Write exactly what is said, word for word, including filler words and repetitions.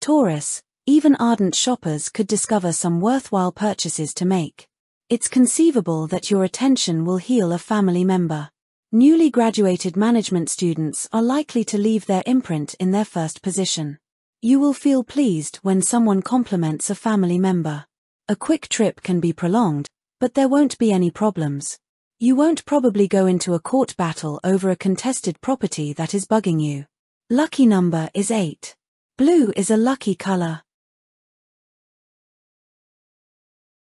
Taurus, even ardent shoppers could discover some worthwhile purchases to make. It's conceivable that your attention will heal a family member. Newly graduated management students are likely to leave their imprint in their first position. You will feel pleased when someone compliments a family member. A quick trip can be prolonged, but there won't be any problems. You won't probably go into a court battle over a contested property that is bugging you. Lucky number is eight. Blue is a lucky color.